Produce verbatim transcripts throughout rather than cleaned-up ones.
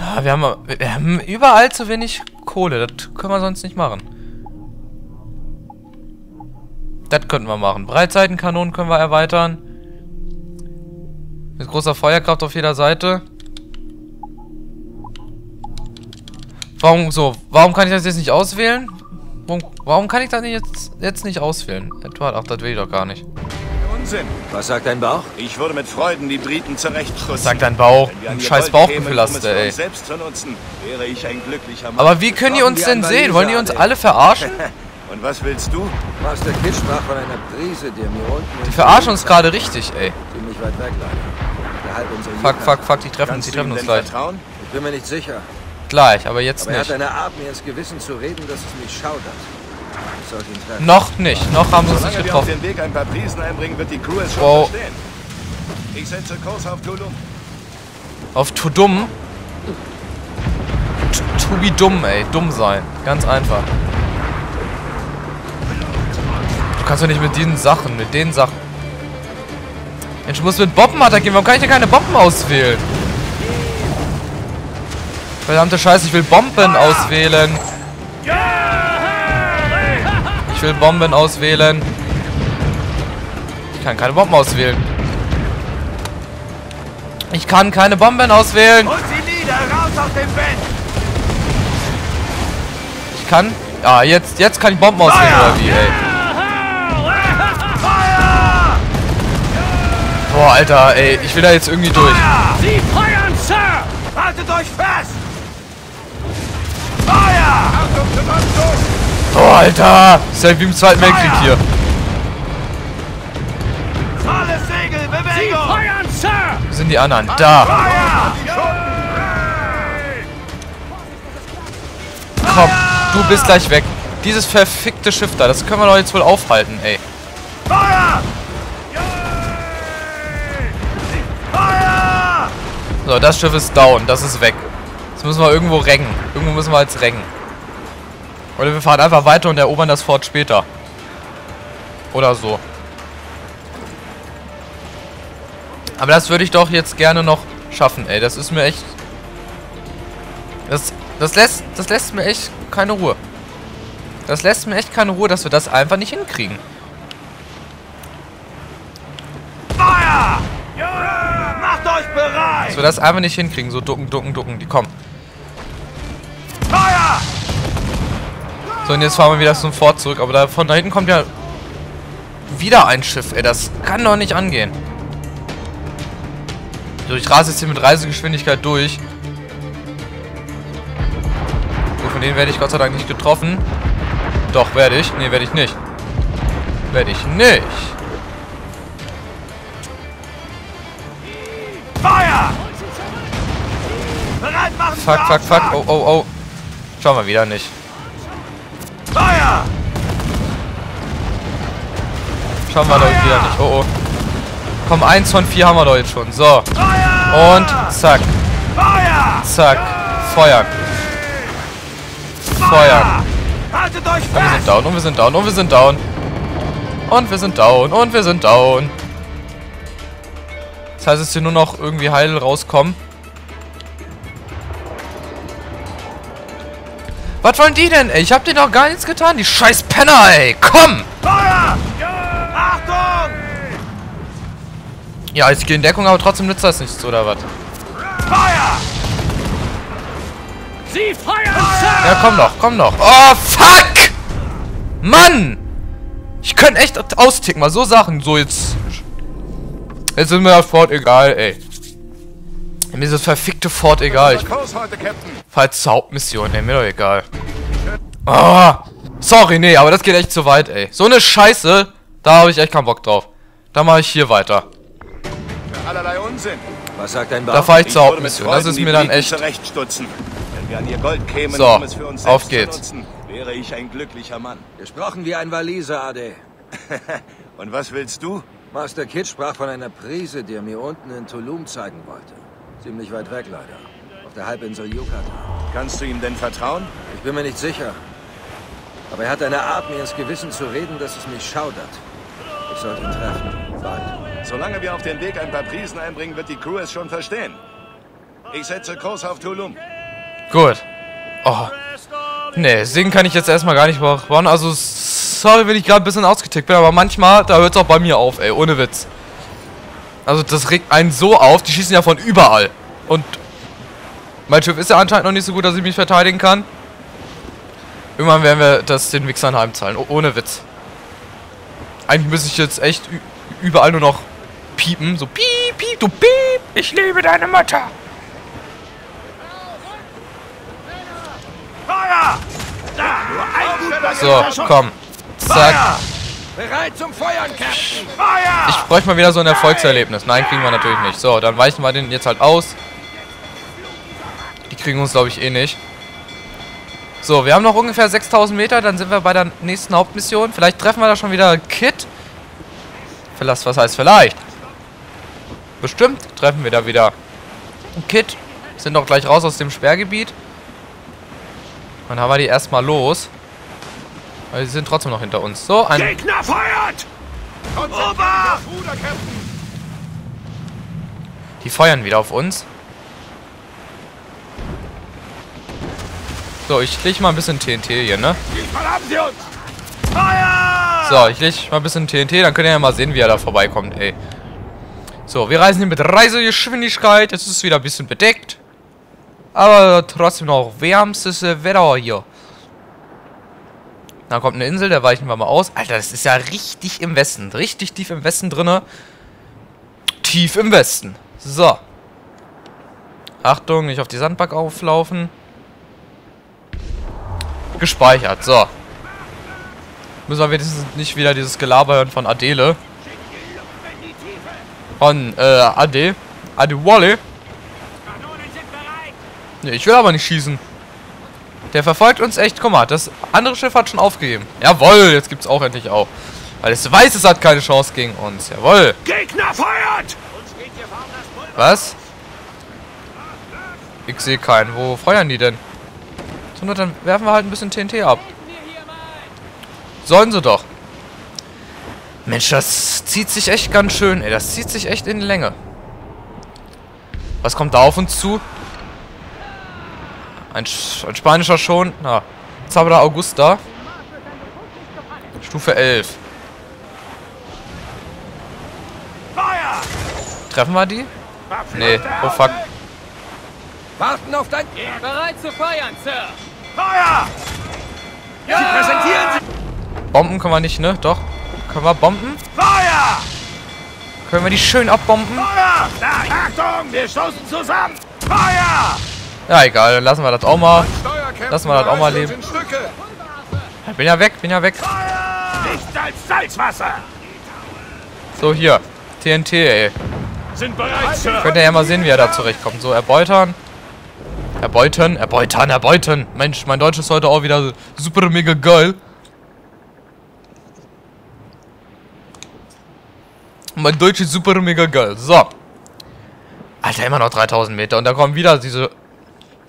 Ah, wir haben, wir haben überall zu wenig Kohle. Das können wir sonst nicht machen. Das könnten wir machen. Breitseitenkanonen können wir erweitern. Mit großer Feuerkraft auf jeder Seite. Warum so? Warum kann ich das jetzt nicht auswählen? Warum, warum kann ich das jetzt, jetzt nicht auswählen? Edward, ach, das will ich doch gar nicht. Unsinn. Was sagt dein Bauch? Ich würde mit Freuden die Briten zurechtschützen. Was sagt dein Bauch? Ein scheiß Bauchgefühl hast du, ey. Aber wie können die uns denn sehen? Wollen die uns alle verarschen? Und was willst du? Die verarschen uns gerade richtig, ey. Fuck, fuck, fuck, die treffen uns, die treffen uns gleich. Ich bin mir nicht sicher. Gleich, aber jetzt aber er nicht. Er hat eine Art, mir ins Gewissen zu reden, dass es mich schaudert. Ich sollte ihn treffen. Noch nicht, noch haben sie uns nicht getroffen. Solange wir auf den Weg ein paar Prisen einbringen, wird die Crew es schon wow. verstehen. Ich setze Kurs auf Tulum. Auf Tudum? To be dumm, ey. Dumm sein. Ganz einfach. Du kannst doch nicht mit diesen Sachen, mit den Sachen. Mensch, ich muss mit Bomben attackieren. Warum kann ich denn keine Bomben auswählen? Verdammte Scheiße, ich will Bomben auswählen. Ich will Bomben auswählen. Ich kann keine Bomben auswählen. Ich kann keine Bomben auswählen. Ich kann... Ah, jetzt, jetzt kann ich Bomben auswählen, oder wie, ey. Boah, Alter, ey. Ich will da jetzt irgendwie durch. Sie feuern, Sir! Haltet euch fest! Oh, Alter! Das ist ja wie im Zweiten Weltkrieg hier. Wo sind die anderen? Da! Komm, du bist gleich weg. Dieses verfickte Schiff da, das können wir doch jetzt wohl aufhalten, ey. So, das Schiff ist down, das ist weg. Jetzt müssen wir irgendwo rengen. Irgendwo müssen wir jetzt rengen. Oder wir fahren einfach weiter und erobern das Fort später. Oder so. Aber das würde ich doch jetzt gerne noch schaffen, ey. Das ist mir echt... Das, das, lässt, das lässt mir echt keine Ruhe. Das lässt mir echt keine Ruhe, dass wir das einfach nicht hinkriegen. Feuer! Macht euch bereit! Dass wir das einfach nicht hinkriegen. So ducken, ducken, ducken. Die kommen. Feuer! So, und jetzt fahren wir wieder zum Fort zurück. Aber da, von da hinten kommt ja wieder ein Schiff, ey. Das kann doch nicht angehen. So, ich rase jetzt hier mit Reisegeschwindigkeit durch. So, von denen werde ich Gott sei Dank nicht getroffen. Doch, werde ich. Ne, werde ich nicht. Werde ich nicht. Feuer! Bereit machen! Fuck, fuck, fuck. Oh, oh, oh. Schauen wir wieder nicht. Feuer! Schauen wir doch wieder nicht. Oh, oh. Komm, eins von vier haben wir doch jetzt schon. So. Feuer! Und zack. Feuer! Zack. Feuern. Feuer! Feuern. Haltet euch fest! Und wir sind down, und wir sind down, und wir sind down. Und wir sind down, und wir sind down. Das heißt, es hier nur noch irgendwie heil rauskommen. Was wollen die denn, ey? Ich hab denen doch gar nichts getan. Die scheiß Penner, ey. Komm! Feuer! Achtung! Ja, ich gehe in Deckung, aber trotzdem nützt das nichts, oder was? Feuer! Sie feuern! Ja, komm doch, komm doch. Oh, fuck! Mann! Ich könnte echt austicken, mal so Sachen. So, jetzt... Jetzt sind mir das Fort egal, ey. Mir ist das verfickte Fort egal. Ich fahr jetzt zur Hauptmission, ey. Mir doch egal. Oh, sorry, nee, aber das geht echt zu weit, ey. So eine Scheiße, da habe ich echt keinen Bock drauf. Da mache ich hier weiter. Was sagt dein Bauch? Da fahre ich zur Hauptmission. Das ist mir dann echt... So, auf geht's. Wäre ich ein glücklicher Mann. Gesprochen wie ein Waliser, Ade. Und was willst du? Master Kidd sprach von einer Prise, die er mir unten in Tulum zeigen wollte. Ziemlich weit weg, leider. Auf der Halbinsel Yucatan. Kannst du ihm denn vertrauen? Ich bin mir nicht sicher. Aber er hat eine Art, mir ins Gewissen zu reden, dass es mich schaudert. Ich sollte ihn treffen. Bald. Solange wir auf den Weg ein paar Prisen einbringen, wird die Crew es schon verstehen. Ich setze Kurs auf Tulum. Gut. Oh. Ne, singen kann ich jetzt erstmal gar nicht machen. Also, sorry, wenn ich gerade ein bisschen ausgetickt bin, aber manchmal, da hört es auch bei mir auf, ey, ohne Witz. Also, das regt einen so auf, die schießen ja von überall. Und mein Schiff ist ja anscheinend noch nicht so gut, dass ich mich verteidigen kann. Irgendwann werden wir das den Wichsern heimzahlen, oh, ohne Witz. Eigentlich müsste ich jetzt echt überall nur noch piepen, so piep, piep, du piep, ich liebe deine Mutter. So, komm. Zack. Bereit zum Feuern, Captain. Feuer! Ich bräuchte mal wieder so ein Erfolgserlebnis. Nein, kriegen wir natürlich nicht. So, dann weichen wir den jetzt halt aus. Die kriegen uns, glaube ich, eh nicht. So, wir haben noch ungefähr sechstausend Meter. Dann sind wir bei der nächsten Hauptmission. Vielleicht treffen wir da schon wieder Kid. Verlass, was heißt vielleicht? Bestimmt treffen wir da wieder Kid. Sind doch gleich raus aus dem Sperrgebiet. Dann haben wir die erstmal los. Aber sie sind trotzdem noch hinter uns. So, ein... Gegner feuert! Ober! Die feuern wieder auf uns. So, ich lege mal ein bisschen T N T hier, ne? So, ich lege mal ein bisschen T N T, dann könnt ihr ja mal sehen, wie er da vorbeikommt, ey. So, wir reisen hier mit Reisegeschwindigkeit. Jetzt ist es wieder ein bisschen bedeckt. Aber trotzdem noch wärmstes Wetter hier. Da kommt eine Insel, da weichen wir mal aus. Alter, das ist ja richtig im Westen. Richtig tief im Westen drinne. Tief im Westen. So. Achtung, nicht auf die Sandbank auflaufen. Gespeichert, so. Müssen wir wenigstens nicht wieder dieses Gelaber hören von Adele. Von, äh, Ade. Adewale. Nee, ich will aber nicht schießen. Der verfolgt uns echt. Guck mal, das andere Schiff hat schon aufgegeben. Jawohl, jetzt gibt's auch endlich auf. Weil es weiß, es hat keine Chance gegen uns. Jawohl. Gegner feuert! Was? Ich sehe keinen. Wo feuern die denn? So, nur dann werfen wir halt ein bisschen T N T ab. Sollen sie doch. Mensch, das zieht sich echt ganz schön, ey. Das zieht sich echt in die Länge. Was kommt da auf uns zu? Ein, ein spanischer schon. Na, Zabra Augusta. Stufe elf. Feuer! Treffen wir die? Nee, oh fuck. Warten auf dein... Bereit zu feuern, Sir! Feuer! Ja! Sie präsentieren sich... Bomben können wir nicht, ne? Doch. Können wir bomben? Feuer! Können wir die schön abbomben? Feuer! Achtung, wir stoßen zusammen! Feuer! Ja, egal, dann lassen wir das auch mal. Lassen wir das auch mal leben. Ich bin ja weg, bin ja weg. Nicht als Salzwasser. So, hier. T N T, ey. Sind bereit, Sir. Könnt ihr ja mal sehen, wie er da zurechtkommt. So, erbeutern. Erbeutern, erbeutern, erbeutern. Mensch, mein Deutsch ist heute auch wieder super mega geil. Mein Deutsch ist super mega geil. So. Alter, immer noch dreitausend Meter. Und da kommen wieder diese...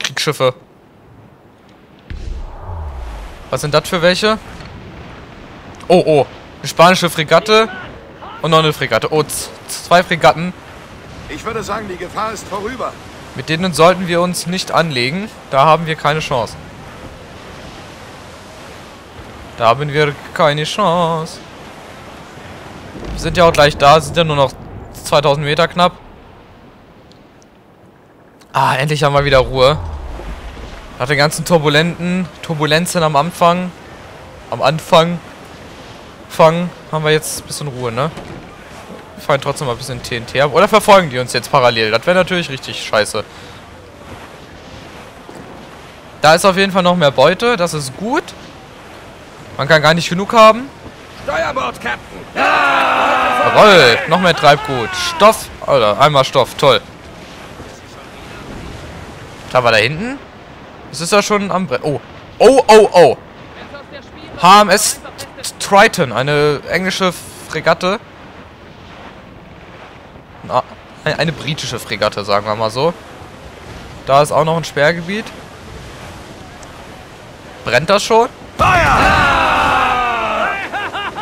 Kriegsschiffe. Was sind das für welche? Oh, oh. Eine spanische Fregatte und noch eine Fregatte. Oh, zwei Fregatten. Ich würde sagen, die Gefahr ist vorüber. Mit denen sollten wir uns nicht anlegen. Da haben wir keine Chance. Da haben wir keine Chance. Wir sind ja auch gleich da. Sind ja nur noch zweitausend Meter knapp. Ah, endlich haben wir wieder Ruhe. Nach den ganzen Turbulenten, Turbulenzen am Anfang, am Anfang, Fang, haben wir jetzt ein bisschen Ruhe, ne? Wir fallen trotzdem mal ein bisschen T N T ab. Oder verfolgen die uns jetzt parallel? Das wäre natürlich richtig scheiße. Da ist auf jeden Fall noch mehr Beute, das ist gut. Man kann gar nicht genug haben. Steuerbord, Captain! Ja! Jawohl, noch mehr Treibgut. Stoff, Alter, einmal Stoff, toll. Da war da hinten. Es ist ja schon am Brett. Oh. Oh, oh, oh. H M S Triton. Eine englische Fregatte. Na, eine, eine britische Fregatte, sagen wir mal so. Da ist auch noch ein Sperrgebiet. Brennt das schon?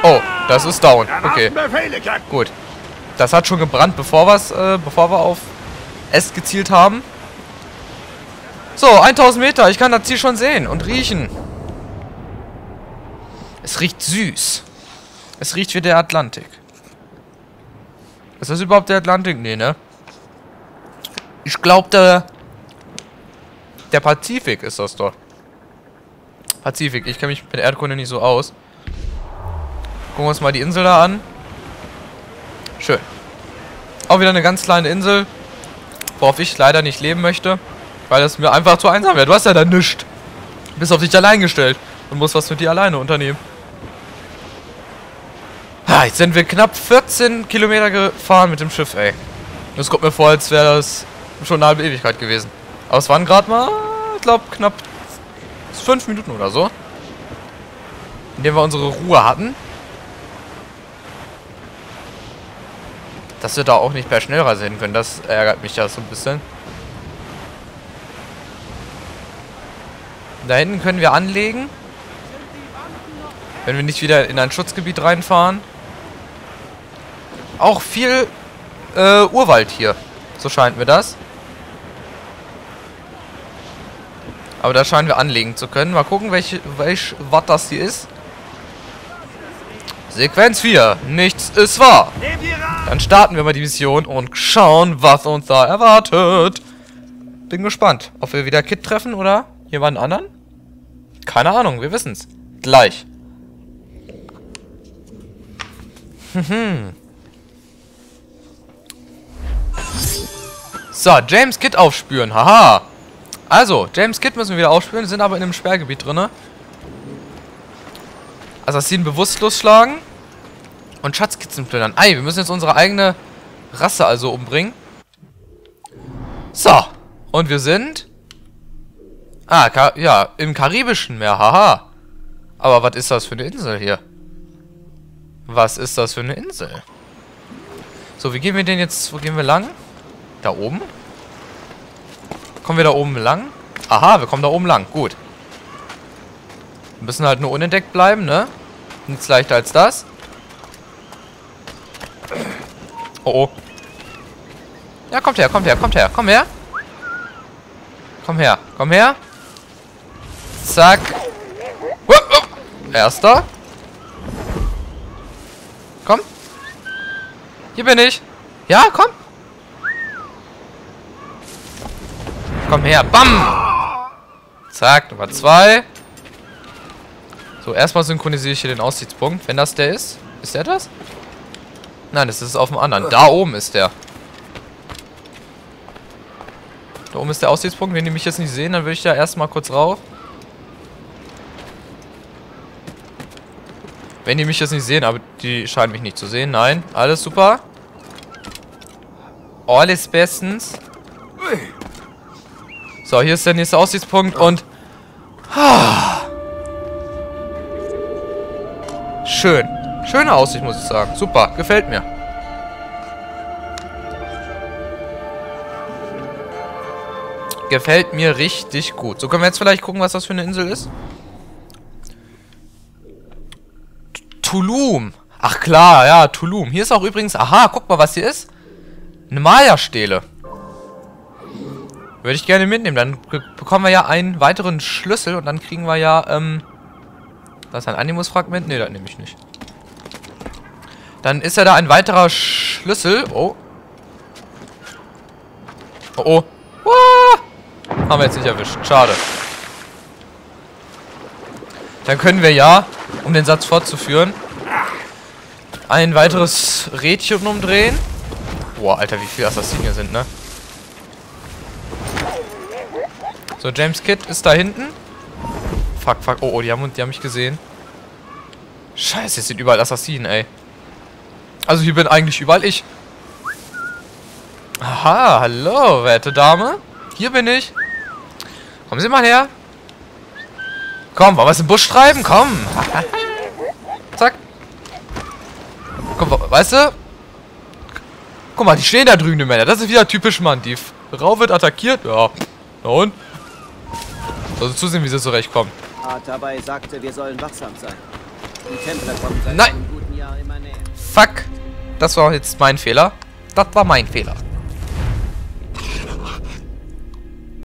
Oh, das ist down. Okay. Gut. Das hat schon gebrannt, bevor, äh, bevor wir auf es gezielt haben. So, tausend Meter. Ich kann das Ziel schon sehen und riechen. Es riecht süß. Es riecht wie der Atlantik. Ist das überhaupt der Atlantik? Nee, ne? Ich glaube, der... Der Pazifik ist das doch. Pazifik. Ich kenne mich mit Erdkunde nicht so aus. Gucken wir uns mal die Insel da an. Schön. Auch wieder eine ganz kleine Insel, worauf ich leider nicht leben möchte, weil es mir einfach zu einsam wäre. Du hast ja da nichts. Du bist auf dich allein gestellt und musst was mit dir alleine unternehmen. Ha, jetzt sind wir knapp vierzehn Kilometer gefahren mit dem Schiff, ey. Das kommt mir vor, als wäre das schon eine halbe Ewigkeit gewesen. Aber es waren gerade mal, ich glaube, knapp fünf Minuten oder so, in denen wir unsere Ruhe hatten. Dass wir da auch nicht per Schnellreise hin können, das ärgert mich ja so ein bisschen. Da hinten können wir anlegen. Wenn wir nicht wieder in ein Schutzgebiet reinfahren. Auch viel äh, Urwald hier. So scheint mir das. Aber da scheinen wir anlegen zu können. Mal gucken, welche, welch Watt das hier ist. Sequenz vier. Nichts ist wahr. Dann starten wir mal die Mission und schauen, was uns da erwartet. Bin gespannt, ob wir wieder Kid treffen oder jemanden anderen. Keine Ahnung, wir wissen's. Gleich. So, James Kidd aufspüren. Haha. Also, James Kidd müssen wir wieder aufspüren, sind aber in einem Sperrgebiet drinne. Assassinen bewusstlos schlagen und Schatzkisten plündern. Ei, wir müssen jetzt unsere eigene Rasse also umbringen. So, und wir sind... Ah, Ka ja, im Karibischen Meer, haha. Aber was ist das für eine Insel hier? Was ist das für eine Insel? So, wie gehen wir denn jetzt... Wo gehen wir lang? Da oben? Kommen wir da oben lang? Aha, wir kommen da oben lang, gut. Wir müssen halt nur unentdeckt bleiben, ne? Nichts leichter als das. Oh oh. Ja, kommt her, kommt her, kommt her, komm her. Komm her, komm her. Zack. Wupp, wupp. Erster. Komm. Hier bin ich. Ja, komm. Komm her, bam. Zack, Nummer zwei. So, erstmal synchronisiere ich hier den Aussichtspunkt. Wenn das der ist. Ist der das? Nein, das ist auf dem anderen. Da oben ist der. Da oben ist der Aussichtspunkt. Wenn die mich jetzt nicht sehen, dann würde ich da erstmal kurz rauf. Wenn die mich jetzt nicht sehen, aber die scheinen mich nicht zu sehen. Nein, alles super. Alles bestens. So, hier ist der nächste Aussichtspunkt und... Schön. Schöne Aussicht, muss ich sagen. Super. Gefällt mir. Gefällt mir richtig gut. So, können wir jetzt vielleicht gucken, was das für eine Insel ist? Tulum. Ach klar, ja, Tulum. Hier ist auch übrigens... Aha, guck mal, was hier ist. Eine Maya-Stele. Würde ich gerne mitnehmen. Dann bekommen wir ja einen weiteren Schlüssel und dann kriegen wir ja, ähm... Das ist ein Animus-Fragment? Ne, das nehme ich nicht. Dann ist ja da ein weiterer Schlüssel. Oh. Oh, oh. Uah. Haben wir jetzt nicht erwischt. Schade. Dann können wir ja, um den Satz fortzuführen, ein weiteres Rädchen umdrehen. Boah, Alter, wie viele Assassinen hier sind, ne? So, James Kidd ist da hinten. Fuck, fuck. Oh, oh, die haben, die haben mich gesehen. Scheiße, jetzt sind überall Assassinen, ey. Also hier bin eigentlich überall ich. Aha, hallo, werte Dame. Hier bin ich. Kommen Sie mal her. Komm, wollen wir es im Busch treiben? Komm. Zack. Komm, weißt du? Guck mal, die stehen da drüben, die Männer. Das ist wieder typisch, Mann. Die Frau wird attackiert. Ja. Und? Also zusehen, wie sie zurechtkommen. Dabei sagte, wir sollen wachsam sein. Die Templer kommen seit einem guten Jahr immer näher. Fuck! Das war jetzt mein Fehler. Das war mein Fehler.